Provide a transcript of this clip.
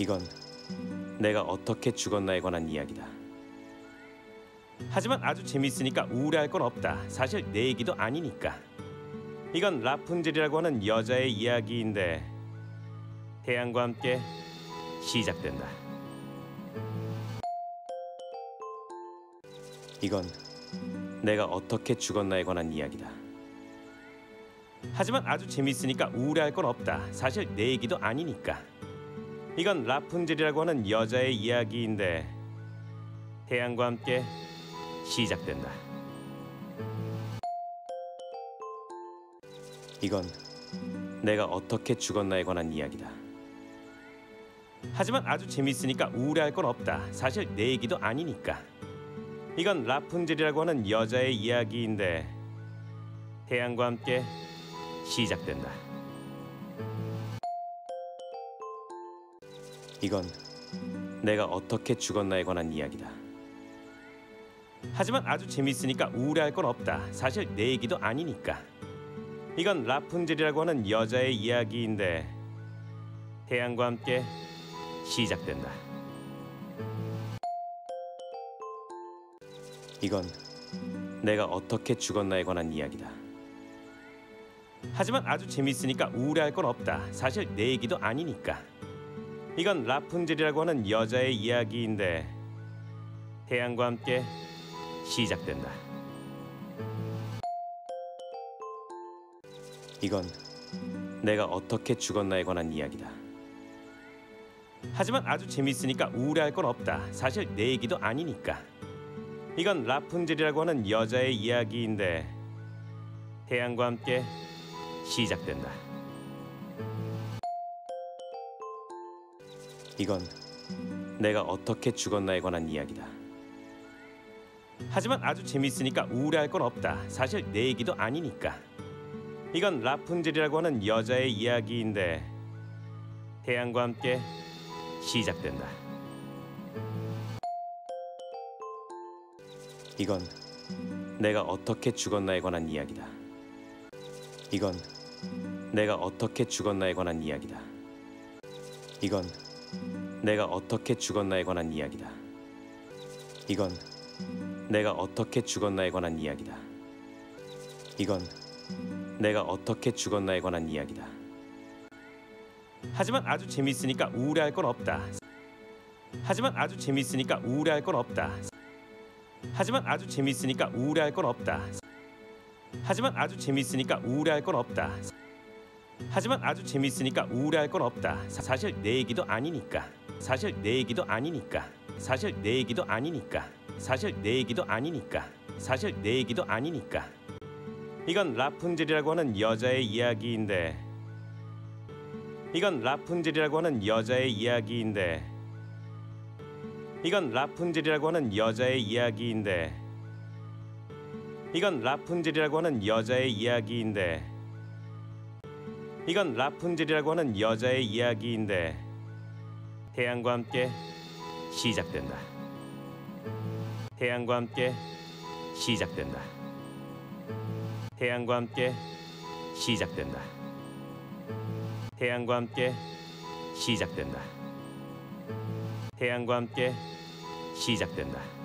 이건 내가 어떻게 죽었나에 관한 이야기다. 하지만 아주 재미있으니까 우울해할 건 없다. 사실 내 얘기도 아니니까. 이건 라푼젤이라고 하는 여자의 이야기인데 태양과 함께 시작된다. 이건 내가 어떻게 죽었나에 관한 이야기다. 하지만 아주 재미있으니까 우울해할 건 없다. 사실 내 얘기도 아니니까. 이건 라푼젤이라고 하는 여자의 이야기인데 태양과 함께 시작된다. 이건 내가 어떻게 죽었나에 관한 이야기다. 하지만 아주 재미있으니까 우울해할 건 없다. 사실 내 얘기도 아니니까. 이건 라푼젤이라고 하는 여자의 이야기인데 태양과 함께 시작된다. 이건 내가 어떻게 죽었나에 관한 이야기다. 하지만 아주 재미있으니까 우울해할 건 없다. 사실 내 얘기도 아니니까. 이건 라푼젤이라고 하는 여자의 이야기인데 태양과 함께 시작된다. 이건 내가 어떻게 죽었나에 관한 이야기다. 하지만 아주 재미있으니까 우울해할 건 없다. 사실 내 얘기도 아니니까. 이건 라푼젤이라고 하는 여자의 이야기인데 태양과 함께 시작된다. 이건 내가 어떻게 죽었나에 관한 이야기다. 하지만 아주 재미있으니까 우울해할 건 없다. 사실 내 얘기도 아니니까. 이건 라푼젤이라고 하는 여자의 이야기인데 태양과 함께 시작된다. 이건 내가 어떻게 죽었나에 관한 이야기다. 하지만 아주 재미있으니까 우울해할 건 없다. 사실 내 얘기도 아니니까. 이건 라푼젤이라고 하는 여자의 이야기인데 태양과 함께 시작된다. 이건 내가 어떻게 죽었나에 관한 이야기다. 이건 내가 어떻게 죽었나에 관한 이야기다. 이건 내가 어떻게 죽었나에 관한 이야기다. 이건 내가 어떻게 죽었나에 관한 이야기다. 이건 내가 어떻게 죽었나에 관한 이야기다. 하지만 아주 재미있으니까 우울해할 건 없다. 하지만 아주 재미있으니까 우울해할 건 없다. 하지만 아주 재미있으니까 우울해할 건 없다. 하지만 아주 재미있으니까 우울해할 건 없다. 하지만 아주 재미있으니까 우울해할 건 없다. 사실 내 얘기도 아니니까. 사실 내 얘기도 아니니까. 사실 내 얘기도 아니니까. 사실 내 얘기도 아니니까. 사실 내 얘기도 아니니까. 이건 라푼젤이라고 하는 여자의 이야기인데 이건 라푼젤이라고 하는 여자의 이야기인데 이건 라푼젤이라고 하는 여자의 이야기인데 이건 라푼젤이라고 하는 여자의 이야기인데 이건 라푼젤이라고 하는 여자의 이야기인데 태양과 함께 시작된다. 태양과 함께 시작된다. 태양과 함께 시작된다. 태양과 함께 시작된다. 태양과 함께 시작된다.